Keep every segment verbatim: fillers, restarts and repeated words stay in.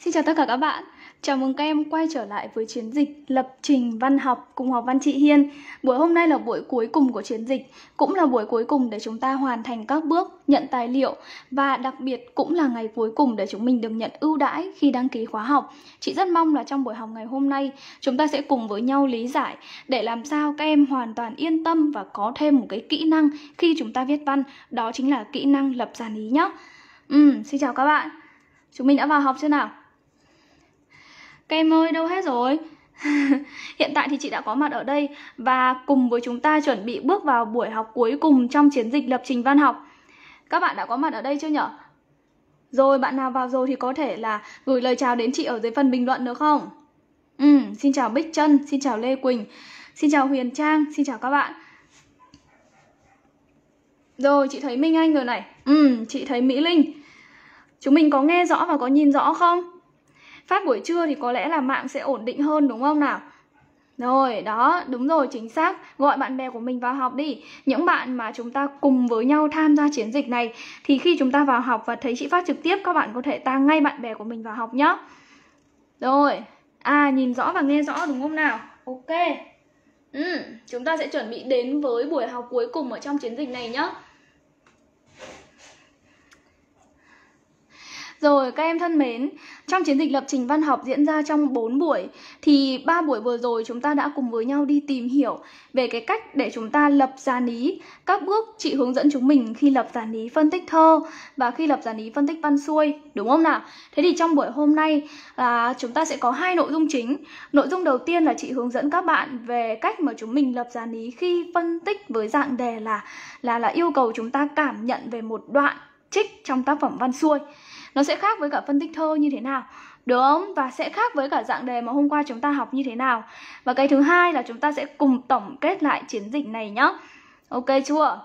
Xin chào tất cả các bạn, chào mừng các em quay trở lại với chiến dịch lập trình văn học cùng Học Văn chị Hiên. Buổi hôm nay là buổi cuối cùng của chiến dịch, cũng là buổi cuối cùng để chúng ta hoàn thành các bước nhận tài liệu và đặc biệt cũng là ngày cuối cùng để chúng mình được nhận ưu đãi khi đăng ký khóa học. Chị rất mong là trong buổi học ngày hôm nay chúng ta sẽ cùng với nhau lý giải để làm sao các em hoàn toàn yên tâm và có thêm một cái kỹ năng khi chúng ta viết văn, đó chính là kỹ năng lập dàn ý nhé. Ừ, xin chào các bạn, chúng mình đã vào học chưa nào? Các em ơi, đâu hết rồi? Hiện tại thì chị đã có mặt ở đây và cùng với chúng ta chuẩn bị bước vào buổi học cuối cùng trong chiến dịch lập trình văn học. Các bạn đã có mặt ở đây chưa nhở? Rồi, bạn nào vào rồi thì có thể là gửi lời chào đến chị ở dưới phần bình luận được không? Ừ, xin chào Bích Trân, xin chào Lê Quỳnh, xin chào Huyền Trang, xin chào các bạn. Rồi, chị thấy Minh Anh rồi này. Ừ, chị thấy Mỹ Linh. Chúng mình có nghe rõ và có nhìn rõ không? Phát buổi trưa thì có lẽ là mạng sẽ ổn định hơn đúng không nào? Rồi, đó, đúng rồi, chính xác. Gọi bạn bè của mình vào học đi. Những bạn mà chúng ta cùng với nhau tham gia chiến dịch này thì khi chúng ta vào học và thấy chị phát trực tiếp, các bạn có thể tag ngay bạn bè của mình vào học nhé. Rồi, à, nhìn rõ và nghe rõ đúng không nào? Ok. Ừ, chúng ta sẽ chuẩn bị đến với buổi học cuối cùng ở trong chiến dịch này nhé. Rồi, các em thân mến, trong chiến dịch lập trình văn học diễn ra trong bốn buổi thì ba buổi vừa rồi chúng ta đã cùng với nhau đi tìm hiểu về cái cách để chúng ta lập dàn ý, các bước chị hướng dẫn chúng mình khi lập dàn ý phân tích thơ và khi lập dàn ý phân tích văn xuôi, đúng không nào? Thế thì trong buổi hôm nay là chúng ta sẽ có hai nội dung chính. Nội dung đầu tiên là chị hướng dẫn các bạn về cách mà chúng mình lập dàn ý khi phân tích với dạng đề là là là yêu cầu chúng ta cảm nhận về một đoạn trích trong tác phẩm văn xuôi. Nó sẽ khác với cả phân tích thơ như thế nào, đúng không? Và sẽ khác với cả dạng đề mà hôm qua chúng ta học như thế nào. Và cái thứ hai là chúng ta sẽ cùng tổng kết lại chiến dịch này nhá. Ok chưa?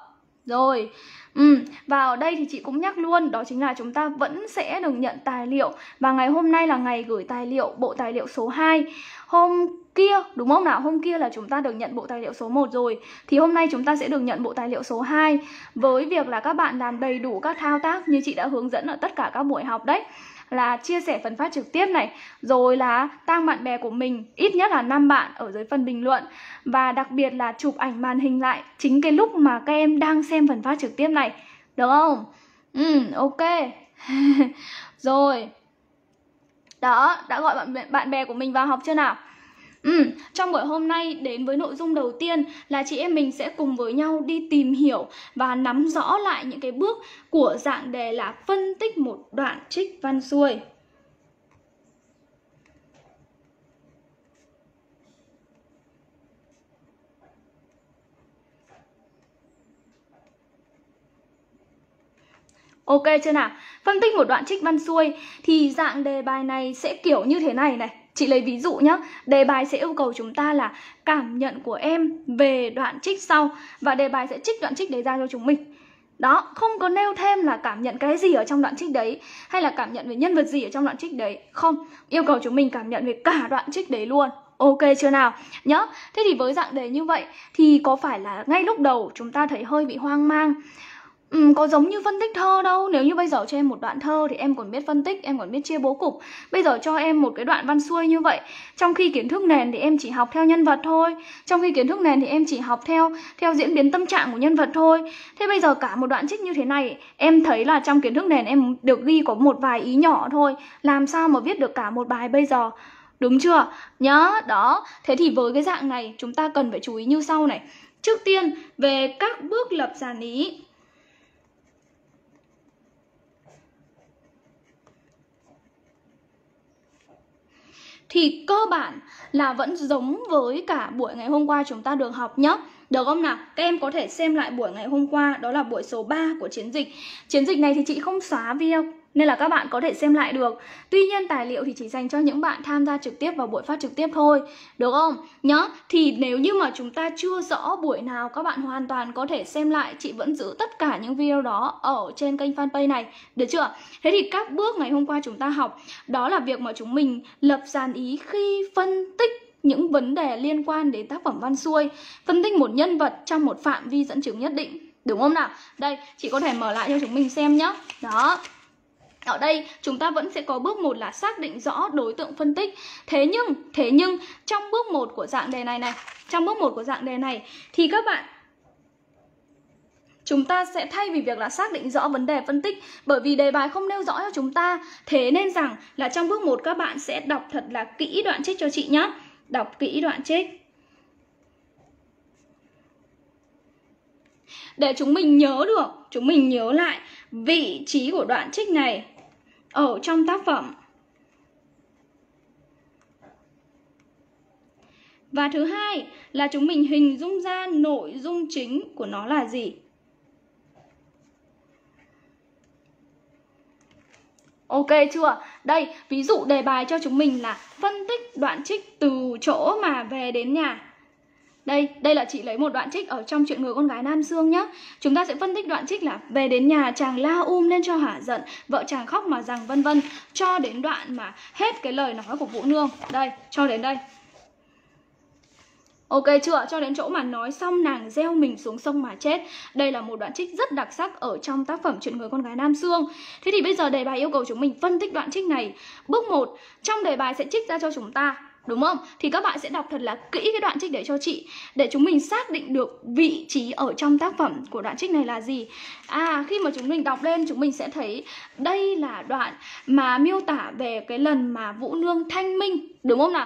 Rồi. Ừ. Và ở đây thì chị cũng nhắc luôn, đó chính là chúng ta vẫn sẽ được nhận tài liệu. Và ngày hôm nay là ngày gửi tài liệu, bộ tài liệu số hai. Hôm kia, đúng không nào? Hôm kia là chúng ta được nhận bộ tài liệu số một rồi. Thì hôm nay chúng ta sẽ được nhận bộ tài liệu số hai. Với việc là các bạn làm đầy đủ các thao tác như chị đã hướng dẫn ở tất cả các buổi học đấy. Là chia sẻ phần phát trực tiếp này, rồi là tag bạn bè của mình, ít nhất là năm bạn ở dưới phần bình luận. Và đặc biệt là chụp ảnh màn hình lại chính cái lúc mà các em đang xem phần phát trực tiếp này, được không? Ừ, ok. Rồi. Đó, đã gọi bạn bè, bạn bè của mình vào học chưa nào? Ừ, trong buổi hôm nay đến với nội dung đầu tiên là chị em mình sẽ cùng với nhau đi tìm hiểu và nắm rõ lại những cái bước của dạng đề là phân tích một đoạn trích văn xuôi. Ok chưa nào? Phân tích một đoạn trích văn xuôi thì dạng đề bài này sẽ kiểu như thế này này. Chị lấy ví dụ nhé, đề bài sẽ yêu cầu chúng ta là cảm nhận của em về đoạn trích sau. Và đề bài sẽ trích đoạn trích đấy ra cho chúng mình. Đó, không có nêu thêm là cảm nhận cái gì ở trong đoạn trích đấy, hay là cảm nhận về nhân vật gì ở trong đoạn trích đấy. Không, yêu cầu chúng mình cảm nhận về cả đoạn trích đấy luôn. Ok chưa nào? Nhớ, thế thì với dạng đề như vậy thì có phải là ngay lúc đầu chúng ta thấy hơi bị hoang mang? Ừ, có giống như phân tích thơ đâu. Nếu như bây giờ cho em một đoạn thơ thì em còn biết phân tích, em còn biết chia bố cục. Bây giờ cho em một cái đoạn văn xuôi như vậy, trong khi kiến thức nền thì em chỉ học theo nhân vật thôi, trong khi kiến thức nền thì em chỉ học theo theo diễn biến tâm trạng của nhân vật thôi. Thế bây giờ cả một đoạn trích như thế này, em thấy là trong kiến thức nền em được ghi có một vài ý nhỏ thôi, làm sao mà viết được cả một bài bây giờ, đúng chưa? Nhớ, đó. Thế thì với cái dạng này chúng ta cần phải chú ý như sau này. Trước tiên về các bước lập dàn ý. Thì cơ bản là vẫn giống với cả buổi ngày hôm qua chúng ta được học nhé. Được không nào? Các em có thể xem lại buổi ngày hôm qua, đó là buổi số ba của chiến dịch. Chiến dịch này thì chị không xóa video, nên là các bạn có thể xem lại được. Tuy nhiên tài liệu thì chỉ dành cho những bạn tham gia trực tiếp vào buổi phát trực tiếp thôi, được không? Nhớ, thì nếu như mà chúng ta chưa rõ buổi nào, các bạn hoàn toàn có thể xem lại. Chị vẫn giữ tất cả những video đó ở trên kênh fanpage này, được chưa? Thế thì các bước ngày hôm qua chúng ta học, đó là việc mà chúng mình lập dàn ý khi phân tích những vấn đề liên quan đến tác phẩm văn xuôi, phân tích một nhân vật trong một phạm vi dẫn chứng nhất định, đúng không nào? Đây, chị có thể mở lại cho chúng mình xem nhé. Đó. Ở đây chúng ta vẫn sẽ có bước một là xác định rõ đối tượng phân tích. Thế nhưng, thế nhưng trong bước một của dạng đề này này, trong bước một của dạng đề này thì các bạn, chúng ta sẽ thay vì việc là xác định rõ vấn đề phân tích, bởi vì đề bài không nêu rõ cho chúng ta, thế nên rằng là trong bước một các bạn sẽ đọc thật là kỹ đoạn trích cho chị nhé. Đọc kỹ đoạn trích để chúng mình nhớ được, chúng mình nhớ lại vị trí của đoạn trích này ở trong tác phẩm. Và thứ hai là chúng mình hình dung ra nội dung chính của nó là gì. Ok chưa? Đây, ví dụ đề bài cho chúng mình là phân tích đoạn trích từ chỗ mà về đến nhà. Đây, đây là chị lấy một đoạn trích ở trong Chuyện Người Con Gái Nam Xương nhé. Chúng ta sẽ phân tích đoạn trích là về đến nhà chàng la um lên cho hả giận, vợ chàng khóc mà rằng vân vân, cho đến đoạn mà hết cái lời nói của Vũ Nương. Đây, cho đến đây. Ok chưa? Cho đến chỗ mà nói xong nàng gieo mình xuống sông mà chết. Đây là một đoạn trích rất đặc sắc ở trong tác phẩm Chuyện Người Con Gái Nam Xương. Thế thì bây giờ đề bài yêu cầu chúng mình phân tích đoạn trích này. Bước một, trong đề bài sẽ trích ra cho chúng ta, đúng không? Thì các bạn sẽ đọc thật là kỹ cái đoạn trích để cho chị, để chúng mình xác định được vị trí ở trong tác phẩm của đoạn trích này là gì. À, khi mà chúng mình đọc lên, chúng mình sẽ thấy đây là đoạn mà miêu tả về cái lần mà Vũ Nương thanh minh, đúng không nào?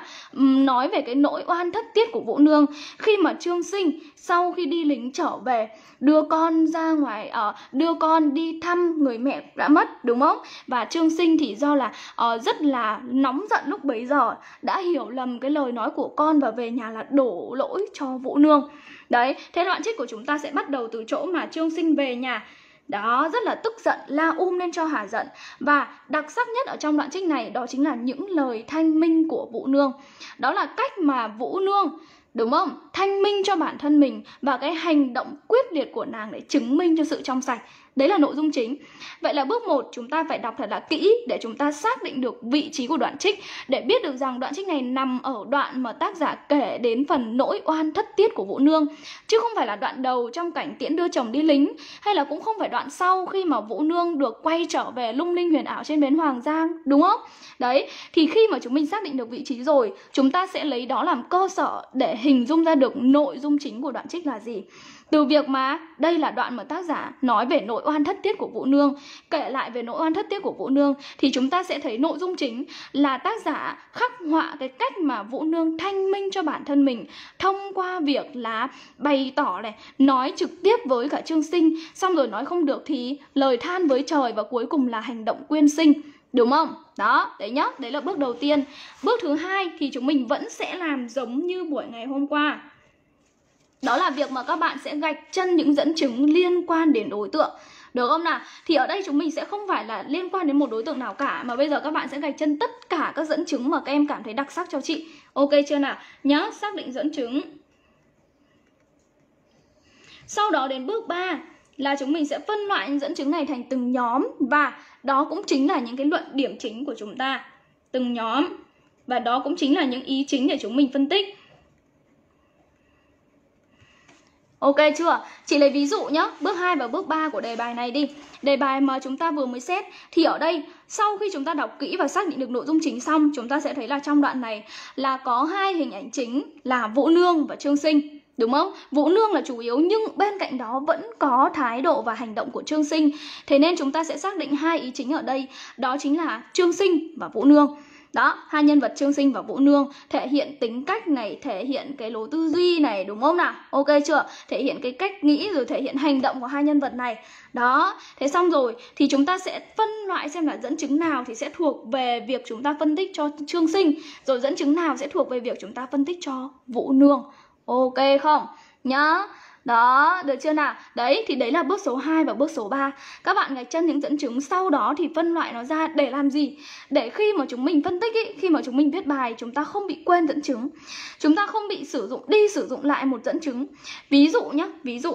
Nói về cái nỗi oan thất tiết của Vũ Nương khi mà Trương Sinh sau khi đi lính trở về đưa con ra ngoài, uh, đưa con đi thăm người mẹ đã mất, đúng không? Và Trương Sinh thì do là uh, rất là nóng giận lúc bấy giờ, đã hiểu lầm cái lời nói của con và về nhà là đổ lỗi cho Vũ Nương. Đấy, thế đoạn trích của chúng ta sẽ bắt đầu từ chỗ mà Trương Sinh về nhà. Đó, rất là tức giận, la um lên cho hả giận. Và đặc sắc nhất ở trong đoạn trích này đó chính là những lời thanh minh của Vũ Nương. Đó là cách mà Vũ Nương, đúng không, thanh minh cho bản thân mình và cái hành động quyết liệt của nàng để chứng minh cho sự trong sạch. Đấy là nội dung chính. Vậy là bước một chúng ta phải đọc thật là kỹ để chúng ta xác định được vị trí của đoạn trích, để biết được rằng đoạn trích này nằm ở đoạn mà tác giả kể đến phần nỗi oan thất tiết của Vũ Nương, chứ không phải là đoạn đầu trong cảnh Tiễn đưa chồng đi lính, hay là cũng không phải đoạn sau khi mà Vũ Nương được quay trở về lung linh huyền ảo trên bến Hoàng Giang, đúng không? Đấy, thì khi mà chúng mình xác định được vị trí rồi, chúng ta sẽ lấy đó làm cơ sở để hình dung ra được nội dung chính của đoạn trích là gì. Từ việc mà đây là đoạn mà tác giả nói về nỗi oan thất tiết của Vũ Nương, kể lại về nỗi oan thất tiết của Vũ Nương, thì chúng ta sẽ thấy nội dung chính là tác giả khắc họa cái cách mà Vũ Nương thanh minh cho bản thân mình thông qua việc là bày tỏ này, nói trực tiếp với cả Trương Sinh, xong rồi nói không được thì lời than với trời, và cuối cùng là hành động quyên sinh, đúng không? Đó, đấy nhá, đấy là bước đầu tiên. Bước thứ hai thì chúng mình vẫn sẽ làm giống như buổi ngày hôm qua. Đó là việc mà các bạn sẽ gạch chân những dẫn chứng liên quan đến đối tượng, được không nào? Thì ở đây chúng mình sẽ không phải là liên quan đến một đối tượng nào cả, mà bây giờ các bạn sẽ gạch chân tất cả các dẫn chứng mà các em cảm thấy đặc sắc cho chị. Ok chưa nào? Nhớ xác định dẫn chứng. Sau đó đến bước ba là chúng mình sẽ phân loại những dẫn chứng này thành từng nhóm, và đó cũng chính là những cái luận điểm chính của chúng ta. Từng nhóm, và đó cũng chính là những ý chính để chúng mình phân tích. Ok chưa? Chị lấy ví dụ nhé, bước hai và bước ba của đề bài này đi. Đề bài mà chúng ta vừa mới xét, thì ở đây sau khi chúng ta đọc kỹ và xác định được nội dung chính xong, chúng ta sẽ thấy là trong đoạn này là có hai hình ảnh chính là Vũ Nương và Trương Sinh, đúng không? Vũ Nương là chủ yếu, nhưng bên cạnh đó vẫn có thái độ và hành động của Trương Sinh. Thế nên chúng ta sẽ xác định hai ý chính ở đây, đó chính là Trương Sinh và Vũ Nương. Đó, hai nhân vật Trương Sinh và Vũ Nương thể hiện tính cách này, thể hiện cái lối tư duy này, đúng không nào? Ok chưa? Thể hiện cái cách nghĩ, rồi thể hiện hành động của hai nhân vật này. Đó, thế xong rồi thì chúng ta sẽ phân loại xem là dẫn chứng nào thì sẽ thuộc về việc chúng ta phân tích cho Trương Sinh, rồi dẫn chứng nào sẽ thuộc về việc chúng ta phân tích cho Vũ Nương. Ok không? Nhá. Đó, được chưa nào? Đấy, thì đấy là bước số hai và bước số ba. Các bạn gạch chân những dẫn chứng, sau đó thì phân loại nó ra để làm gì? Để khi mà chúng mình phân tích ý, khi mà chúng mình viết bài, chúng ta không bị quên dẫn chứng. Chúng ta không bị sử dụng đi sử dụng lại một dẫn chứng. Ví dụ nhá, ví dụ.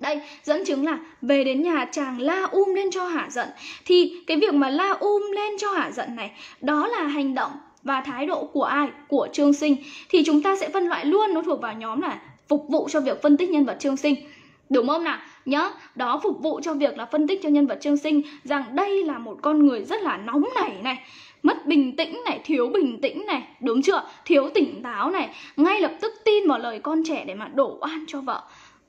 Đây, dẫn chứng là về đến nhà chàng la um lên cho hả giận. Thì cái việc mà la um lên cho hả giận này, đó là hành động và thái độ của ai? Của Trương Sinh. Thì chúng ta sẽ phân loại luôn, nó thuộc vào nhóm là phục vụ cho việc phân tích nhân vật Trương Sinh. Đúng không nào? Nhớ, đó phục vụ cho việc là phân tích cho nhân vật Trương Sinh rằng đây là một con người rất là nóng nảy này, mất bình tĩnh này, thiếu bình tĩnh này, đúng chưa? Thiếu tỉnh táo này, ngay lập tức tin vào lời con trẻ để mà đổ oan cho vợ.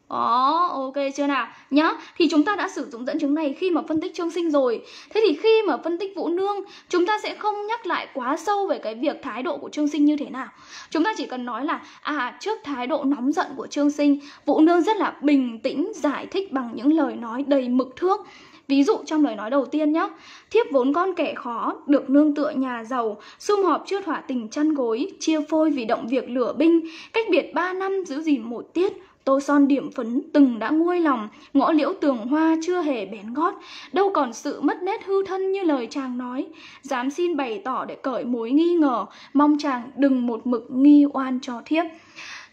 Đó, ok chưa nào? Nhá, thì chúng ta đã sử dụng dẫn chứng này khi mà phân tích Trương Sinh rồi. Thế thì khi mà phân tích Vũ Nương, chúng ta sẽ không nhắc lại quá sâu về cái việc thái độ của Trương Sinh như thế nào. Chúng ta chỉ cần nói là à, trước thái độ nóng giận của Trương Sinh, Vũ Nương rất là bình tĩnh giải thích bằng những lời nói đầy mực thước. Ví dụ trong lời nói đầu tiên nhá, thiếp vốn con kẻ khó, được nương tựa nhà giàu, sum họp chưa thỏa tình chăn gối, chia phôi vì động việc lửa binh, cách biệt ba năm giữ gìn một tiết. Tô son điểm phấn từng đã nguôi lòng, ngõ liễu tường hoa chưa hề bén gót, đâu còn sự mất nét hư thân như lời chàng nói. Dám xin bày tỏ để cởi mối nghi ngờ, mong chàng đừng một mực nghi oan cho thiếp.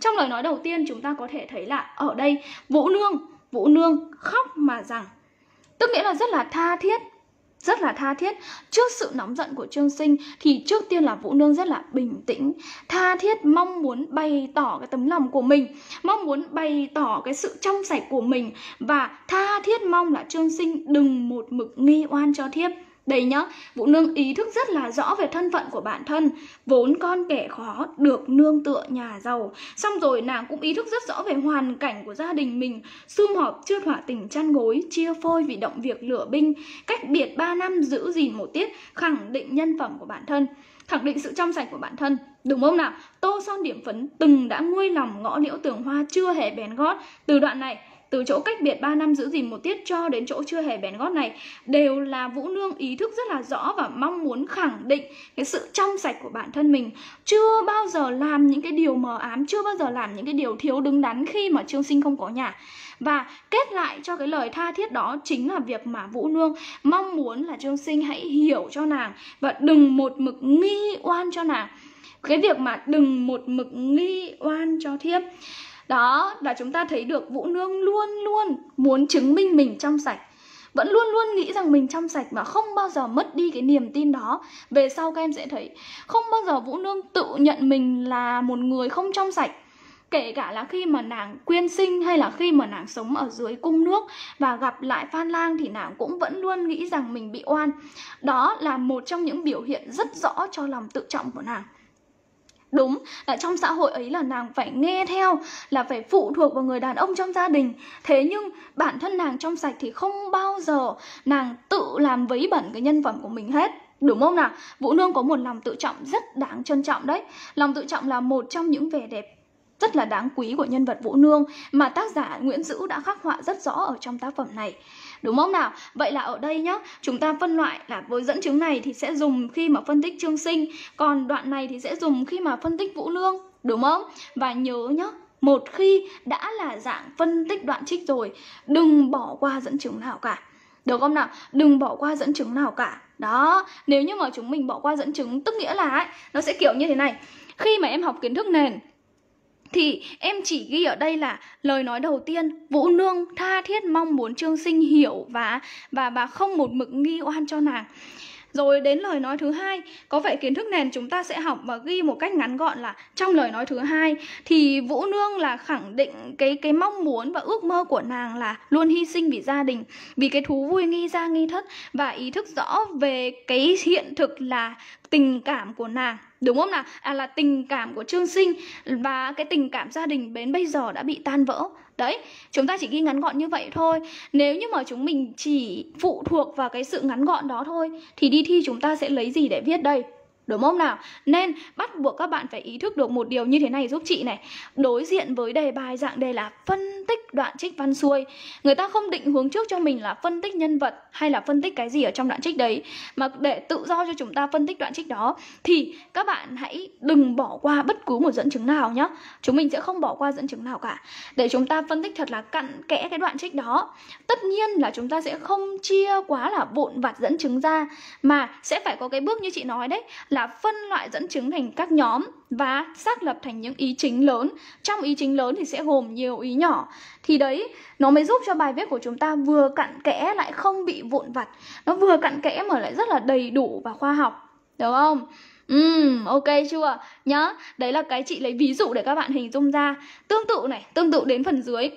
Trong lời nói đầu tiên chúng ta có thể thấy là ở đây Vũ Nương, Vũ Nương khóc mà rằng, tức nghĩa là rất là tha thiết, rất là tha thiết. Trước sự nóng giận của Trương Sinh thì trước tiên là Vũ Nương rất là bình tĩnh, tha thiết, mong muốn bày tỏ cái tấm lòng của mình, mong muốn bày tỏ cái sự trong sạch của mình, và tha thiết mong là Trương Sinh đừng một mực nghi oan cho thiếp. Đây nhá, Vũ Nương ý thức rất là rõ về thân phận của bản thân, vốn con kẻ khó, được nương tựa nhà giàu. Xong rồi nàng cũng ý thức rất rõ về hoàn cảnh của gia đình mình, sum họp chưa thỏa tình chăn gối, chia phôi vì động việc lửa binh, cách biệt ba năm giữ gìn một tiết, khẳng định nhân phẩm của bản thân, khẳng định sự trong sạch của bản thân, đúng không nào? Tô son điểm phấn từng đã nguôi lòng, ngõ liễu tường hoa chưa hề bén gót. Từ đoạn này, từ chỗ cách biệt ba năm giữ gìn một tiết cho đến chỗ chưa hề bén gót này, đều là Vũ Nương ý thức rất là rõ và mong muốn khẳng định cái sự trong sạch của bản thân mình. Chưa bao giờ làm những cái điều mờ ám, chưa bao giờ làm những cái điều thiếu đứng đắn khi mà Trương Sinh không có nhà. Và kết lại cho cái lời tha thiết đó chính là việc mà Vũ Nương mong muốn là Trương Sinh hãy hiểu cho nàng và đừng một mực nghi oan cho nàng. Cái việc mà đừng một mực nghi oan cho thiếp, đó là chúng ta thấy được Vũ Nương luôn luôn muốn chứng minh mình trong sạch, vẫn luôn luôn nghĩ rằng mình trong sạch mà không bao giờ mất đi cái niềm tin đó. Về sau các em sẽ thấy không bao giờ Vũ Nương tự nhận mình là một người không trong sạch, kể cả là khi mà nàng quyên sinh hay là khi mà nàng sống ở dưới cung nước và gặp lại Phan Lang thì nàng cũng vẫn luôn nghĩ rằng mình bị oan. Đó là một trong những biểu hiện rất rõ cho lòng tự trọng của nàng. Đúng là trong xã hội ấy là nàng phải nghe theo, là phải phụ thuộc vào người đàn ông trong gia đình. Thế nhưng bản thân nàng trong sạch thì không bao giờ nàng tự làm vấy bẩn cái nhân phẩm của mình hết. Đúng không nào? Vũ Nương có một lòng tự trọng rất đáng trân trọng đấy. Lòng tự trọng là một trong những vẻ đẹp rất là đáng quý của nhân vật Vũ Nương mà tác giả Nguyễn Dữ đã khắc họa rất rõ ở trong tác phẩm này. Đúng không nào? Vậy là ở đây nhá, chúng ta phân loại là với dẫn chứng này thì sẽ dùng khi mà phân tích Trương Sinh, còn đoạn này thì sẽ dùng khi mà phân tích Vũ Nương, đúng không? Và nhớ nhá, một khi đã là dạng phân tích đoạn trích rồi, đừng bỏ qua dẫn chứng nào cả. Được không nào? Đừng bỏ qua dẫn chứng nào cả. Đó, nếu như mà chúng mình bỏ qua dẫn chứng, tức nghĩa là ấy, nó sẽ kiểu như thế này. Khi mà em học kiến thức nền thì em chỉ ghi ở đây là lời nói đầu tiên Vũ Nương tha thiết mong muốn Trương Sinh hiểu và và và không một mực nghi oan cho nàng. Rồi đến lời nói thứ hai, có vẻ kiến thức nền chúng ta sẽ học và ghi một cách ngắn gọn là trong lời nói thứ hai thì Vũ Nương là khẳng định cái cái mong muốn và ước mơ của nàng là luôn hy sinh vì gia đình, vì cái thú vui nghi gia nghi thất, và ý thức rõ về cái hiện thực là tình cảm của nàng, đúng không nào? À, là tình cảm của Trương Sinh và cái tình cảm gia đình đến bây giờ đã bị tan vỡ. Đấy, chúng ta chỉ ghi ngắn gọn như vậy thôi. Nếu như mà chúng mình chỉ phụ thuộc vào cái sự ngắn gọn đó thôi thì đi thi chúng ta sẽ lấy gì để viết đây? Đúng không nào? Nên bắt buộc các bạn phải ý thức được một điều như thế này giúp chị này. Đối diện với đề bài dạng đề là phân tích đoạn trích văn xuôi, người ta không định hướng trước cho mình là phân tích nhân vật hay là phân tích cái gì ở trong đoạn trích đấy, mà để tự do cho chúng ta phân tích đoạn trích đó, thì các bạn hãy đừng bỏ qua bất cứ một dẫn chứng nào nhé. Chúng mình sẽ không bỏ qua dẫn chứng nào cả, để chúng ta phân tích thật là cặn kẽ cái đoạn trích đó. Tất nhiên là chúng ta sẽ không chia quá là vụn vặt dẫn chứng ra, mà sẽ phải có cái bước như chị nói đấy, là phân loại dẫn chứng thành các nhóm và xác lập thành những ý chính lớn. Trong ý chính lớn thì sẽ gồm nhiều ý nhỏ. Thì đấy, nó mới giúp cho bài viết của chúng ta vừa cặn kẽ lại không bị vụn vặt. Nó vừa cặn kẽ mà lại rất là đầy đủ và khoa học. Được không? Uhm, ok chưa? Nhá, đấy là cái chị lấy ví dụ để các bạn hình dung ra. Tương tự này, tương tự đến phần dưới.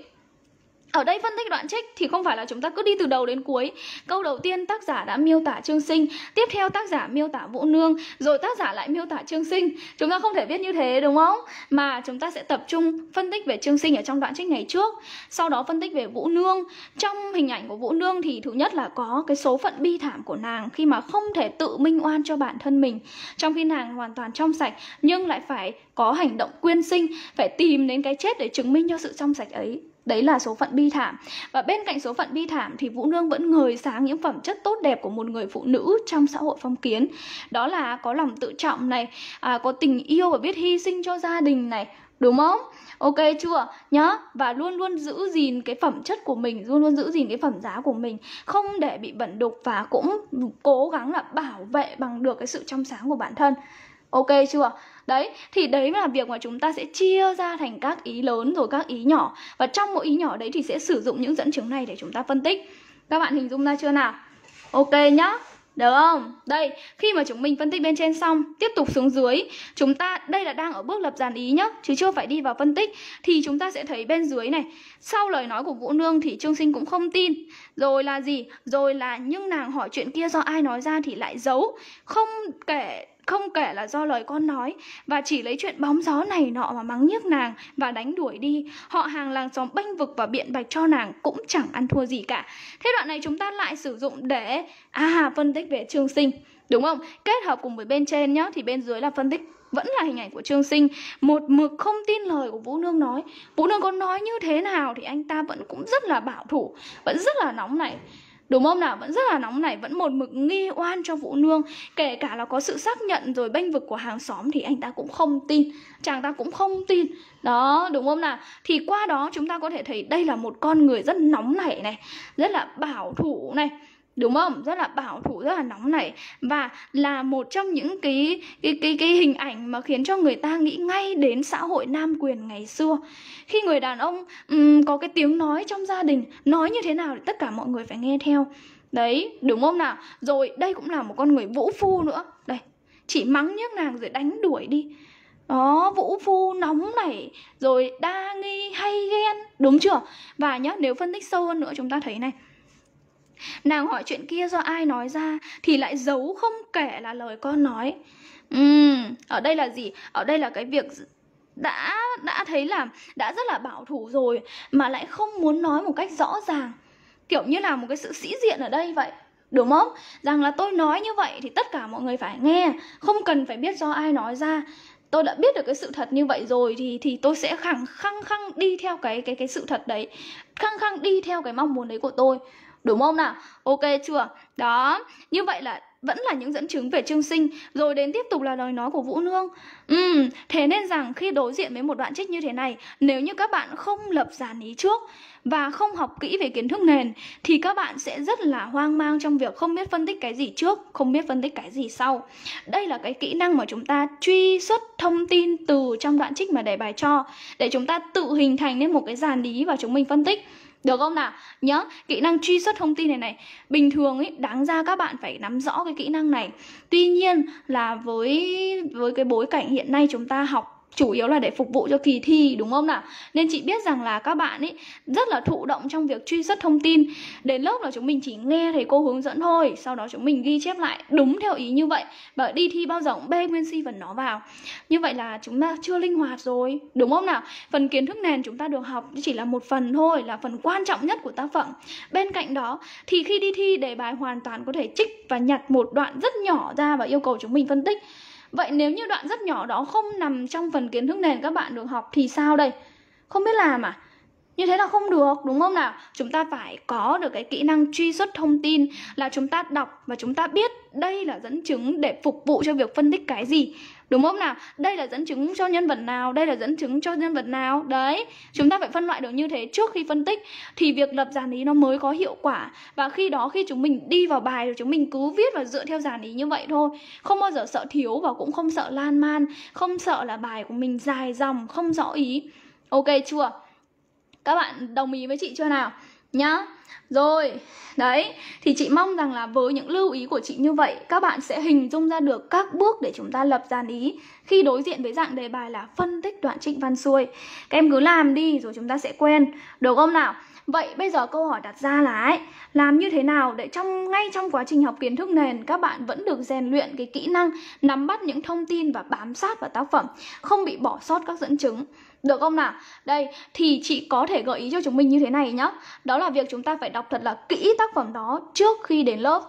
Ở đây phân tích đoạn trích thì không phải là chúng ta cứ đi từ đầu đến cuối. Câu đầu tiên tác giả đã miêu tả Trương Sinh, tiếp theo tác giả miêu tả Vũ Nương, rồi tác giả lại miêu tả Trương Sinh. Chúng ta không thể viết như thế đúng không? Mà chúng ta sẽ tập trung phân tích về Trương Sinh ở trong đoạn trích ngày trước, sau đó phân tích về Vũ Nương. Trong hình ảnh của Vũ Nương thì thứ nhất là có cái số phận bi thảm của nàng khi mà không thể tự minh oan cho bản thân mình, trong khi nàng hoàn toàn trong sạch nhưng lại phải có hành động quyên sinh, phải tìm đến cái chết để chứng minh cho sự trong sạch ấy. Đấy là số phận bi thảm. Và bên cạnh số phận bi thảm thì Vũ Nương vẫn ngời sáng những phẩm chất tốt đẹp của một người phụ nữ trong xã hội phong kiến. Đó là có lòng tự trọng này, à, có tình yêu và biết hy sinh cho gia đình này. Đúng không? Ok chưa? Nhá. Và luôn luôn giữ gìn cái phẩm chất của mình, luôn luôn giữ gìn cái phẩm giá của mình, không để bị bẩn đục, và cũng cố gắng là bảo vệ bằng được cái sự trong sáng của bản thân. Ok chưa? Đấy, thì đấy là việc mà chúng ta sẽ chia ra thành các ý lớn rồi các ý nhỏ. Và trong mỗi ý nhỏ đấy thì sẽ sử dụng những dẫn chứng này để chúng ta phân tích. Các bạn hình dung ra chưa nào? Ok nhá, được không? Đây, khi mà chúng mình phân tích bên trên xong, tiếp tục xuống dưới. Chúng ta, đây là đang ở bước lập dàn ý nhá, chứ chưa phải đi vào phân tích. Thì chúng ta sẽ thấy bên dưới này, sau lời nói của Vũ Nương thì Trương Sinh cũng không tin. Rồi là gì? Rồi là nhưng nàng hỏi chuyện kia do ai nói ra thì lại giấu, không kể... Không kể là do lời con nói, và chỉ lấy chuyện bóng gió này nọ mà mắng nhiếc nàng và đánh đuổi đi. Họ hàng làng xóm bênh vực và biện bạch cho nàng cũng chẳng ăn thua gì cả. Thế đoạn này chúng ta lại sử dụng để à phân tích về Trương Sinh, đúng không? Kết hợp cùng với bên trên nhá, thì bên dưới là phân tích vẫn là hình ảnh của Trương Sinh, một mực không tin lời của Vũ Nương nói. Vũ Nương có nói như thế nào thì anh ta vẫn cũng rất là bảo thủ, vẫn rất là nóng này. Đúng không nào? Vẫn rất là nóng này, vẫn một mực nghi oan cho Vũ Nương. Kể cả là có sự xác nhận rồi bênh vực của hàng xóm thì anh ta cũng không tin, chàng ta cũng không tin. Đó, đúng không nào? Thì qua đó chúng ta có thể thấy đây là một con người rất nóng nảy này, rất là bảo thủ này, đúng không? Rất là bảo thủ, rất là nóng nảy. Và là một trong những cái, cái, cái, cái hình ảnh mà khiến cho người ta nghĩ ngay đến xã hội nam quyền ngày xưa. Khi người đàn ông um, có cái tiếng nói trong gia đình, nói như thế nào thì tất cả mọi người phải nghe theo. Đấy, đúng không nào? Rồi, đây cũng là một con người vũ phu nữa. Đây, chỉ mắng nhức nàng rồi đánh đuổi đi. Đó, vũ phu nóng nảy, rồi đa nghi hay ghen, đúng chưa? Và nhá, nếu phân tích sâu hơn nữa chúng ta thấy này, nàng hỏi chuyện kia do ai nói ra thì lại giấu, không kể là lời con nói. uhm, Ở đây là gì? Ở đây là cái việc đã, đã thấy là đã rất là bảo thủ rồi mà lại không muốn nói một cách rõ ràng, kiểu như là một cái sự sĩ diện ở đây vậy, đúng không? Rằng là tôi nói như vậy thì tất cả mọi người phải nghe, không cần phải biết do ai nói ra. Tôi đã biết được cái sự thật như vậy rồi thì thì tôi sẽ khăng khăng khăng đi theo cái cái cái sự thật đấy, khăng khăng đi theo cái mong muốn đấy của tôi. Đúng không nào? Ok chưa? Đó, như vậy là vẫn là những dẫn chứng về Trương Sinh. Rồi đến tiếp tục là lời nói của Vũ Nương. Ừm, thế nên rằng khi đối diện với một đoạn trích như thế này, nếu như các bạn không lập dàn ý trước và không học kỹ về kiến thức nền thì các bạn sẽ rất là hoang mang trong việc không biết phân tích cái gì trước, không biết phân tích cái gì sau. Đây là cái kỹ năng mà chúng ta truy xuất thông tin từ trong đoạn trích mà đề bài cho, để chúng ta tự hình thành nên một cái dàn ý và chúng mình phân tích. Được không nào? Nhớ, kỹ năng truy xuất thông tin này này, bình thường ấy, đáng ra các bạn phải nắm rõ cái kỹ năng này. Tuy nhiên là với với cái bối cảnh hiện nay chúng ta học chủ yếu là để phục vụ cho kỳ thi, đúng không nào? Nên chị biết rằng là các bạn ấy rất là thụ động trong việc truy xuất thông tin. Đến lớp là chúng mình chỉ nghe thầy cô hướng dẫn thôi, sau đó chúng mình ghi chép lại đúng theo ý như vậy, và đi thi bao giờ cũng bê nguyên si phần nó vào. Như vậy là chúng ta chưa linh hoạt rồi, đúng không nào? Phần kiến thức nền chúng ta được học chỉ là một phần thôi, là phần quan trọng nhất của tác phẩm. Bên cạnh đó thì khi đi thi đề bài hoàn toàn có thể trích và nhặt một đoạn rất nhỏ ra và yêu cầu chúng mình phân tích. Vậy nếu như đoạn rất nhỏ đó không nằm trong phần kiến thức nền các bạn được học thì sao đây? Không biết làm à? Như thế là không được, đúng không nào? Chúng ta phải có được cái kỹ năng truy xuất thông tin, là chúng ta đọc và chúng ta biết đây là dẫn chứng để phục vụ cho việc phân tích cái gì, đúng không nào? Đây là dẫn chứng cho nhân vật nào, đây là dẫn chứng cho nhân vật nào. Đấy, chúng ta phải phân loại được như thế trước khi phân tích thì việc lập dàn ý nó mới có hiệu quả. Và khi đó khi chúng mình đi vào bài rồi chúng mình cứ viết và dựa theo dàn ý như vậy thôi, không bao giờ sợ thiếu và cũng không sợ lan man, không sợ là bài của mình dài dòng, không rõ ý. Ok chưa? Các bạn đồng ý với chị chưa nào? Nhá. Rồi, đấy, thì chị mong rằng là với những lưu ý của chị như vậy, các bạn sẽ hình dung ra được các bước để chúng ta lập dàn ý khi đối diện với dạng đề bài là phân tích đoạn trích văn xuôi. Các em cứ làm đi rồi chúng ta sẽ quen, được không nào? Vậy bây giờ câu hỏi đặt ra là ấy, làm như thế nào để trong ngay trong quá trình học kiến thức nền các bạn vẫn được rèn luyện cái kỹ năng nắm bắt những thông tin và bám sát vào tác phẩm, không bị bỏ sót các dẫn chứng. Được không nào? Đây, thì chị có thể gợi ý cho chúng mình như thế này nhá. Đó là việc chúng ta phải đọc thật là kỹ tác phẩm đó trước khi đến lớp.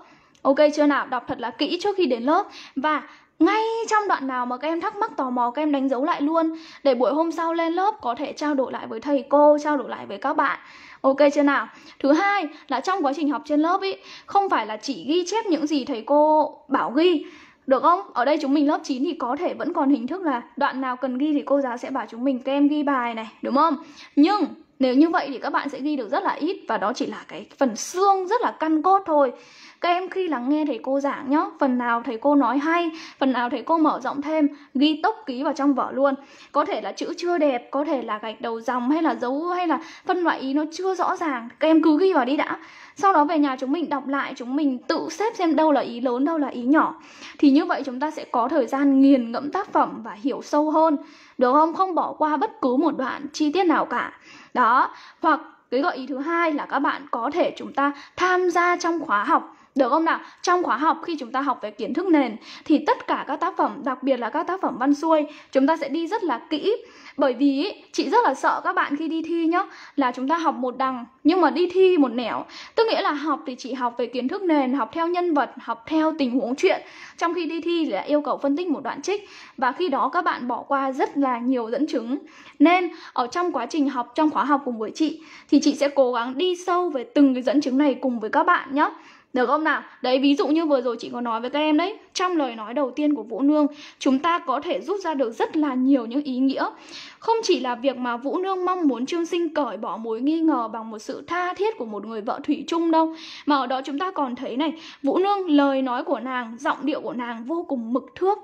Ok chưa nào? Đọc thật là kỹ trước khi đến lớp. Và ngay trong đoạn nào mà các em thắc mắc, tò mò, các em đánh dấu lại luôn, để buổi hôm sau lên lớp có thể trao đổi lại với thầy cô, trao đổi lại với các bạn. Ok chưa nào? Thứ hai là trong quá trình học trên lớp ý, không phải là chỉ ghi chép những gì thầy cô bảo ghi. Được không? Ở đây chúng mình lớp chín thì có thể vẫn còn hình thức là đoạn nào cần ghi thì cô giáo sẽ bảo chúng mình các em ghi bài này, đúng không? Nhưng nếu như vậy thì các bạn sẽ ghi được rất là ít, và đó chỉ là cái phần xương rất là căn cốt thôi. Các em khi lắng nghe thầy cô giảng nhá, phần nào thầy cô nói hay, phần nào thầy cô mở rộng thêm, ghi tốc ký vào trong vở luôn. Có thể là chữ chưa đẹp, có thể là gạch đầu dòng, hay là dấu, hay là phân loại ý nó chưa rõ ràng, các em cứ ghi vào đi đã. Sau đó về nhà chúng mình đọc lại, chúng mình tự xếp xem đâu là ý lớn, đâu là ý nhỏ. Thì như vậy chúng ta sẽ có thời gian nghiền ngẫm tác phẩm và hiểu sâu hơn. Được không? Không bỏ qua bất cứ một đoạn chi tiết nào cả. Đó, hoặc cái gợi ý thứ hai là các bạn có thể chúng ta tham gia trong khóa học. Được không nào? Trong khóa học khi chúng ta học về kiến thức nền thì tất cả các tác phẩm, đặc biệt là các tác phẩm văn xuôi, chúng ta sẽ đi rất là kỹ. Bởi vì ý, chị rất là sợ các bạn khi đi thi nhá, là chúng ta học một đằng nhưng mà đi thi một nẻo. Tức nghĩa là học thì chỉ học về kiến thức nền, học theo nhân vật, học theo tình huống chuyện, trong khi đi thi là yêu cầu phân tích một đoạn trích, và khi đó các bạn bỏ qua rất là nhiều dẫn chứng. Nên ở trong quá trình học, trong khóa học cùng với chị, thì chị sẽ cố gắng đi sâu về từng cái dẫn chứng này cùng với các bạn nhá. Được không nào? Đấy, ví dụ như vừa rồi chị có nói với các em đấy, trong lời nói đầu tiên của Vũ Nương, chúng ta có thể rút ra được rất là nhiều những ý nghĩa. Không chỉ là việc mà Vũ Nương mong muốn Trương Sinh cởi bỏ mối nghi ngờ bằng một sự tha thiết của một người vợ thủy chung đâu, mà ở đó chúng ta còn thấy này, Vũ Nương, lời nói của nàng, giọng điệu của nàng vô cùng mực thước.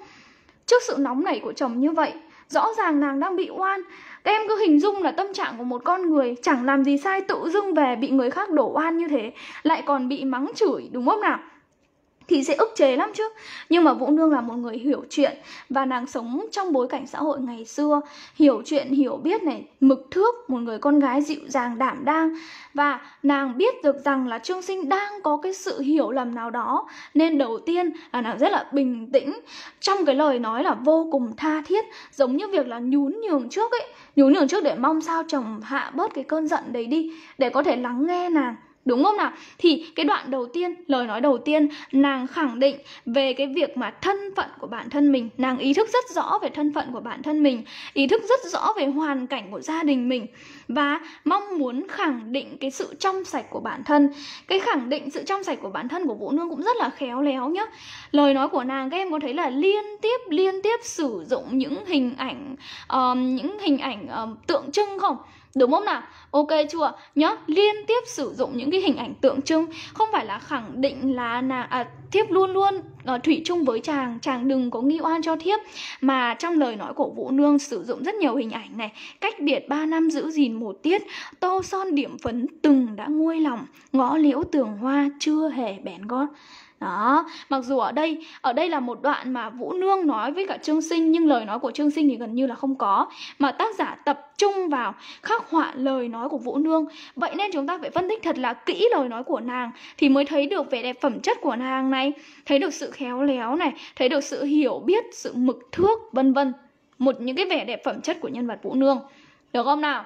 Trước sự nóng nảy của chồng như vậy, rõ ràng nàng đang bị oan. Các em cứ hình dung là tâm trạng của một con người chẳng làm gì sai tự dưng về bị người khác đổ oan như thế, lại còn bị mắng chửi, đúng không nào? Thì sẽ ức chế lắm chứ. Nhưng mà Vũ Nương là một người hiểu chuyện, và nàng sống trong bối cảnh xã hội ngày xưa, hiểu chuyện, hiểu biết này, mực thước, một người con gái dịu dàng, đảm đang. Và nàng biết được rằng là Trương Sinh đang có cái sự hiểu lầm nào đó, nên đầu tiên là nàng rất là bình tĩnh, trong cái lời nói là vô cùng tha thiết, giống như việc là nhún nhường trước ấy, nhún nhường trước để mong sao chồng hạ bớt cái cơn giận đấy đi, để có thể lắng nghe nàng. Đúng không nào? Thì cái đoạn đầu tiên, lời nói đầu tiên, nàng khẳng định về cái việc mà thân phận của bản thân mình. Nàng ý thức rất rõ về thân phận của bản thân mình, ý thức rất rõ về hoàn cảnh của gia đình mình, và mong muốn khẳng định cái sự trong sạch của bản thân. Cái khẳng định sự trong sạch của bản thân của Vũ Nương cũng rất là khéo léo nhá. Lời nói của nàng, các em có thấy là liên tiếp, liên tiếp sử dụng những hình ảnh, uh, những hình ảnh uh, tượng trưng không? Đúng không nào? Ok chưa? Nhớ, liên tiếp sử dụng những cái hình ảnh tượng trưng, không phải là khẳng định là nàng, à, thiếp luôn luôn à, thủy chung với chàng, chàng đừng có nghi oan cho thiếp, mà trong lời nói của Vũ Nương sử dụng rất nhiều hình ảnh này, cách biệt ba năm giữ gìn một tiết, tô son điểm phấn từng đã nguôi lòng, ngõ liễu tường hoa chưa hề bén gót. Đó, mặc dù ở đây ở đây là một đoạn mà Vũ Nương nói với cả Trương Sinh, nhưng lời nói của Trương Sinh thì gần như là không có, mà tác giả tập trung vào khắc họa lời nói của Vũ Nương. Vậy nên chúng ta phải phân tích thật là kỹ lời nói của nàng thì mới thấy được vẻ đẹp, phẩm chất của nàng này, thấy được sự khéo léo này, thấy được sự hiểu biết, sự mực thước, vân vân, một những cái vẻ đẹp, phẩm chất của nhân vật Vũ Nương. Được không nào?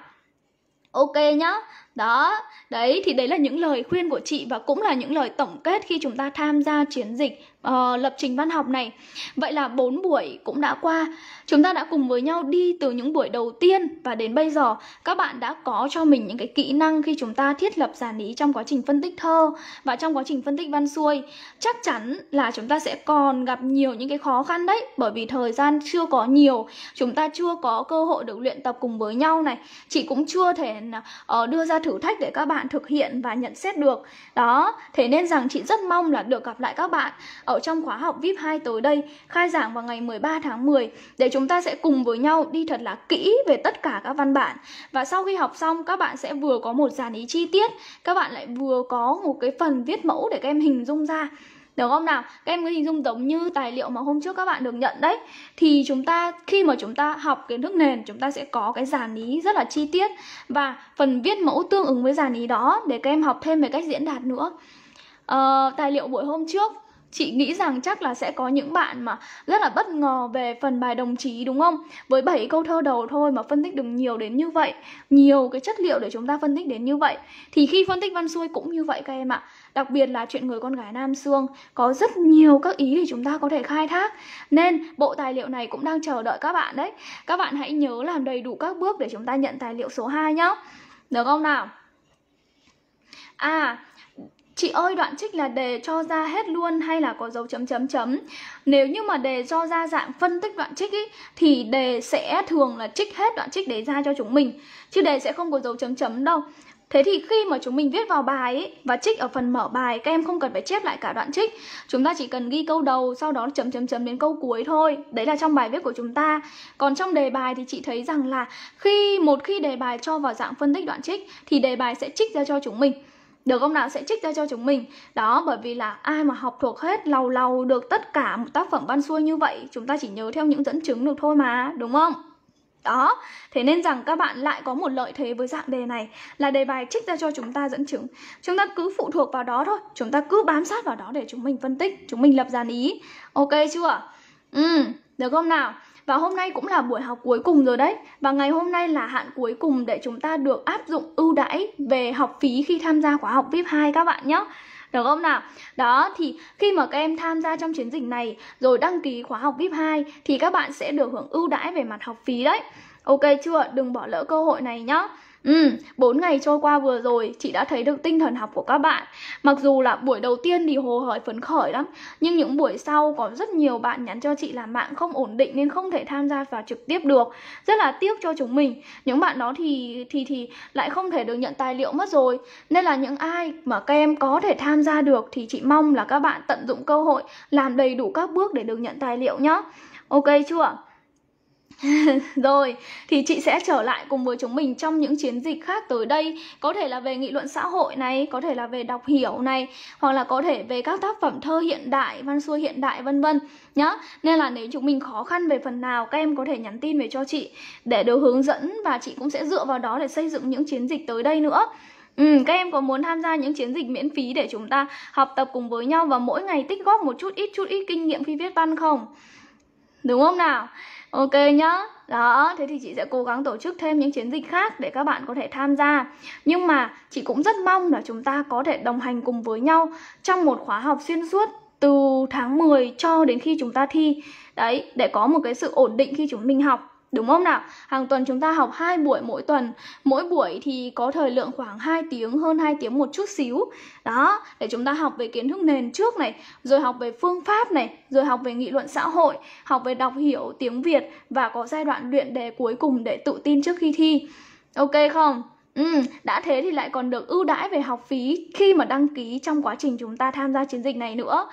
Ok nhá. Đó, đấy thì đấy là những lời khuyên của chị, và cũng là những lời tổng kết khi chúng ta tham gia chiến dịch uh, lập trình văn học này. Vậy là bốn buổi cũng đã qua, chúng ta đã cùng với nhau đi từ những buổi đầu tiên và đến bây giờ. Các bạn đã có cho mình những cái kỹ năng khi chúng ta thiết lập dàn ý trong quá trình phân tích thơ và trong quá trình phân tích văn xuôi. Chắc chắn là chúng ta sẽ còn gặp nhiều những cái khó khăn đấy, bởi vì thời gian chưa có nhiều, chúng ta chưa có cơ hội được luyện tập cùng với nhau này. Chị cũng chưa thể uh, đưa ra thử thách để các bạn thực hiện và nhận xét được. Đó, thế nên rằng chị rất mong là được gặp lại các bạn ở trong khóa học vi ai pi hai tới đây, khai giảng vào ngày mười ba tháng mười, để chúng ta sẽ cùng với nhau đi thật là kỹ về tất cả các văn bản. Và sau khi học xong, các bạn sẽ vừa có một dàn ý chi tiết, các bạn lại vừa có một cái phần viết mẫu để các em hình dung ra. Được không nào? Các em cứ hình dung giống như tài liệu mà hôm trước các bạn được nhận đấy. Thì chúng ta khi mà chúng ta học kiến thức nền, chúng ta sẽ có cái dàn ý rất là chi tiết và phần viết mẫu tương ứng với dàn ý đó để các em học thêm về cách diễn đạt nữa. Ờ, tài liệu buổi hôm trước chị nghĩ rằng chắc là sẽ có những bạn mà rất là bất ngờ về phần bài đồng chí, đúng không? Với bảy câu thơ đầu thôi mà phân tích được nhiều đến như vậy, nhiều cái chất liệu để chúng ta phân tích đến như vậy. Thì khi phân tích văn xuôi cũng như vậy các em ạ. Đặc biệt là chuyện người con gái Nam Xương, có rất nhiều các ý để chúng ta có thể khai thác. Nên bộ tài liệu này cũng đang chờ đợi các bạn đấy. Các bạn hãy nhớ làm đầy đủ các bước để chúng ta nhận tài liệu số hai nhá. Được không nào? À... Chị ơi, đoạn trích là đề cho ra hết luôn hay là có dấu chấm chấm chấm? Nếu như mà đề cho ra dạng phân tích đoạn trích ý, thì đề sẽ thường là trích hết đoạn trích đấy ra cho chúng mình, chứ đề sẽ không có dấu chấm chấm đâu. Thế thì khi mà chúng mình viết vào bài ý, và trích ở phần mở bài, các em không cần phải chép lại cả đoạn trích. Chúng ta chỉ cần ghi câu đầu, sau đó chấm chấm chấm đến câu cuối thôi. Đấy là trong bài viết của chúng ta. Còn trong đề bài thì chị thấy rằng là khi một khi đề bài cho vào dạng phân tích đoạn trích thì đề bài sẽ trích ra cho chúng mình. Được không nào? Sẽ trích ra cho chúng mình. Đó, bởi vì là ai mà học thuộc hết, lầu lầu được tất cả một tác phẩm văn xuôi như vậy, chúng ta chỉ nhớ theo những dẫn chứng được thôi mà, đúng không? Đó, thế nên rằng các bạn lại có một lợi thế với dạng đề này, là đề bài trích ra cho chúng ta dẫn chứng. Chúng ta cứ phụ thuộc vào đó thôi, chúng ta cứ bám sát vào đó để chúng mình phân tích, chúng mình lập dàn ý. Ok chưa? Ừ, được không nào? Và hôm nay cũng là buổi học cuối cùng rồi đấy. Và ngày hôm nay là hạn cuối cùng để chúng ta được áp dụng ưu đãi về học phí khi tham gia khóa học vi ai pi hai các bạn nhé. Được không nào? Đó, thì khi mà các em tham gia trong chiến dịch này rồi đăng ký khóa học vi ai pi hai thì các bạn sẽ được hưởng ưu đãi về mặt học phí đấy. Ok chưa? Đừng bỏ lỡ cơ hội này nhé. Ừ, bốn ngày trôi qua vừa rồi chị đã thấy được tinh thần học của các bạn. Mặc dù là buổi đầu tiên thì hồ hởi phấn khởi lắm, nhưng những buổi sau có rất nhiều bạn nhắn cho chị là mạng không ổn định nên không thể tham gia vào trực tiếp được. Rất là tiếc cho chúng mình. Những bạn đó thì thì thì lại không thể được nhận tài liệu mất rồi. Nên là những ai mà các em có thể tham gia được thì chị mong là các bạn tận dụng cơ hội, làm đầy đủ các bước để được nhận tài liệu nhá. Ok chưa? Rồi, thì chị sẽ trở lại cùng với chúng mình trong những chiến dịch khác tới đây. Có thể là về nghị luận xã hội này, có thể là về đọc hiểu này, hoặc là có thể về các tác phẩm thơ hiện đại, văn xuôi hiện đại vân vân nhá. Nên là nếu chúng mình khó khăn về phần nào, các em có thể nhắn tin về cho chị để được hướng dẫn, và chị cũng sẽ dựa vào đó để xây dựng những chiến dịch tới đây nữa. Ừ, các em có muốn tham gia những chiến dịch miễn phí để chúng ta học tập cùng với nhau và mỗi ngày tích góp một chút ít chút ít kinh nghiệm khi viết văn không? Đúng không nào? Ok nhá. Đó, thế thì chị sẽ cố gắng tổ chức thêm những chiến dịch khác để các bạn có thể tham gia. Nhưng mà chị cũng rất mong là chúng ta có thể đồng hành cùng với nhau trong một khóa học xuyên suốt từ tháng mười cho đến khi chúng ta thi. Đấy, để có một cái sự ổn định khi chúng mình học. Đúng không nào? Hàng tuần chúng ta học hai buổi mỗi tuần. Mỗi buổi thì có thời lượng khoảng hai tiếng, hơn hai tiếng một chút xíu. Đó, để chúng ta học về kiến thức nền trước này, rồi học về phương pháp này, rồi học về nghị luận xã hội, học về đọc hiểu tiếng Việt, và có giai đoạn luyện đề cuối cùng để tự tin trước khi thi. Ok không? Ừ, đã thế thì lại còn được ưu đãi về học phí khi mà đăng ký trong quá trình chúng ta tham gia chiến dịch này nữa.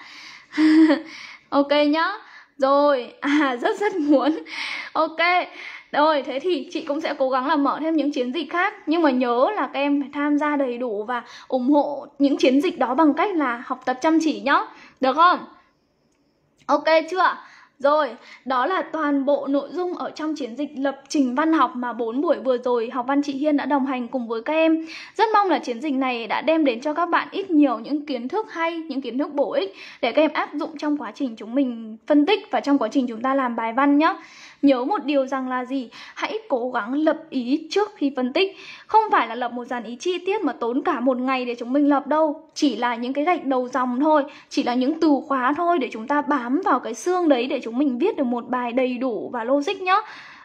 Ok nhá. Rồi, à rất rất muốn. Ok, rồi thế thì chị cũng sẽ cố gắng là mở thêm những chiến dịch khác. Nhưng mà nhớ là các em phải tham gia đầy đủ và ủng hộ những chiến dịch đó bằng cách là học tập chăm chỉ nhá. Được không? Ok chưa? Rồi, đó là toàn bộ nội dung ở trong chiến dịch lập trình văn học mà bốn buổi vừa rồi Học Văn Chị Hiên đã đồng hành cùng với các em. Rất mong là chiến dịch này đã đem đến cho các bạn ít nhiều những kiến thức hay, những kiến thức bổ ích để các em áp dụng trong quá trình chúng mình phân tích và trong quá trình chúng ta làm bài văn nhé. Nhớ một điều rằng là gì? Hãy cố gắng lập ý trước khi phân tích. Không phải là lập một dàn ý chi tiết mà tốn cả một ngày để chúng mình lập đâu. Chỉ là những cái gạch đầu dòng thôi, chỉ là những từ khóa thôi để chúng ta bám vào cái xương đấy để chúng mình viết được một bài đầy đủ và logic nhá.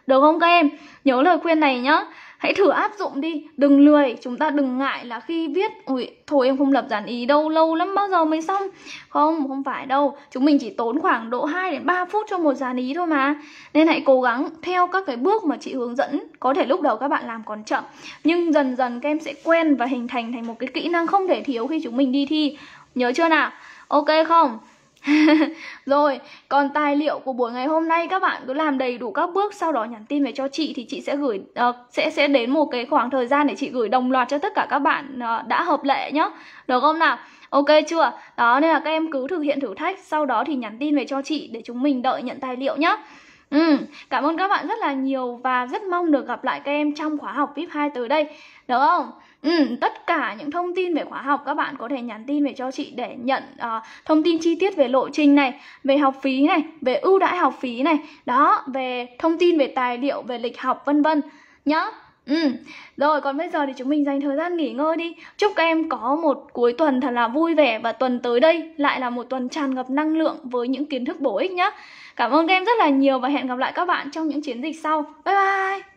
Được không các em? Nhớ lời khuyên này nhá. Hãy thử áp dụng đi, đừng lười, chúng ta đừng ngại là khi viết ôi, thôi em không lập dàn ý đâu, lâu lắm bao giờ mới xong. Không, không phải đâu, chúng mình chỉ tốn khoảng độ hai đến ba phút cho một dàn ý thôi mà. Nên hãy cố gắng theo các cái bước mà chị hướng dẫn. Có thể lúc đầu các bạn làm còn chậm, nhưng dần dần các em sẽ quen và hình thành thành một cái kỹ năng không thể thiếu khi chúng mình đi thi. Nhớ chưa nào? Ok không? Rồi, còn tài liệu của buổi ngày hôm nay các bạn cứ làm đầy đủ các bước, sau đó nhắn tin về cho chị thì chị sẽ gửi uh, sẽ sẽ đến một cái khoảng thời gian để chị gửi đồng loạt cho tất cả các bạn uh, đã hợp lệ nhá. Được không nào? Ok chưa? Đó, nên là các em cứ thực hiện thử thách, sau đó thì nhắn tin về cho chị để chúng mình đợi nhận tài liệu nhá. Ừ, cảm ơn các bạn rất là nhiều và rất mong được gặp lại các em trong khóa học vi ai pi hai tới đây, được không? Ừ, tất cả những thông tin về khóa học các bạn có thể nhắn tin về cho chị để nhận uh, thông tin chi tiết về lộ trình này, về học phí này, về ưu đãi học phí này, đó, về thông tin về tài liệu, về lịch học vân vân nhá. Ừ, rồi còn bây giờ thì chúng mình dành thời gian nghỉ ngơi đi. Chúc các em có một cuối tuần thật là vui vẻ và tuần tới đây lại là một tuần tràn ngập năng lượng với những kiến thức bổ ích nhé. Cảm ơn các em rất là nhiều và hẹn gặp lại các bạn trong những chiến dịch sau. Bye bye!